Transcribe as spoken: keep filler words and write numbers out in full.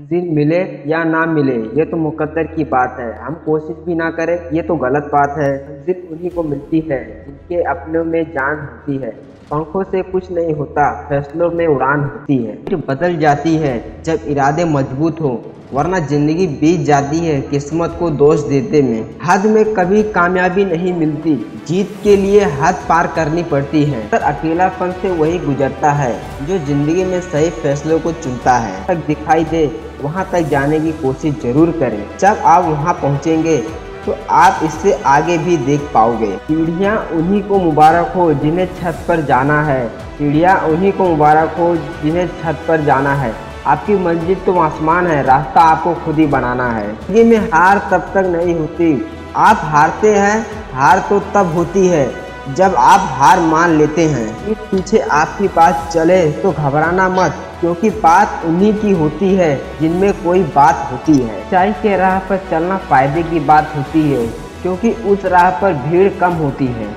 मंजिल मिले या ना मिले ये तो मुकद्दर की बात है, हम कोशिश भी ना करें ये तो गलत बात है। मंजिल उन्हीं को मिलती है जिनके अपनों में जान होती है। पंखों से कुछ नहीं होता, फैसलों में उड़ान होती है। फिर बदल जाती है जब इरादे मजबूत हो, वरना जिंदगी बीत जाती है किस्मत को दोष देते में। हद में कभी कामयाबी नहीं मिलती, जीत के लिए हद पार करनी पड़ती है। पर अकेलापन से वही गुजरता है जो जिंदगी में सही फैसलों को चुनता है। तक दिखाई दे वहाँ तक जाने की कोशिश जरूर करें। जब आप वहाँ पहुँचेंगे तो आप इससे आगे भी देख पाओगे। सीढ़ियाँ उन्हीं को मुबारक हो जिन्हें छत पर जाना है, सीढ़ियाँ उन्हीं को मुबारक हो जिन्हें छत पर जाना है। आपकी मंजिल तो आसमान है, रास्ता आपको खुद ही बनाना है। जिंदगी में हार तब तक नहीं होती, आप हारते हैं, हार तो तब होती है जब आप हार मान लेते हैं। पीछे आपकी बात चले तो घबराना मत, क्योंकि बात उन्हीं की होती है जिनमें कोई बात होती है। सच्चाई के राह पर चलना फायदे की बात होती है, क्योंकि उस राह पर भीड़ कम होती है।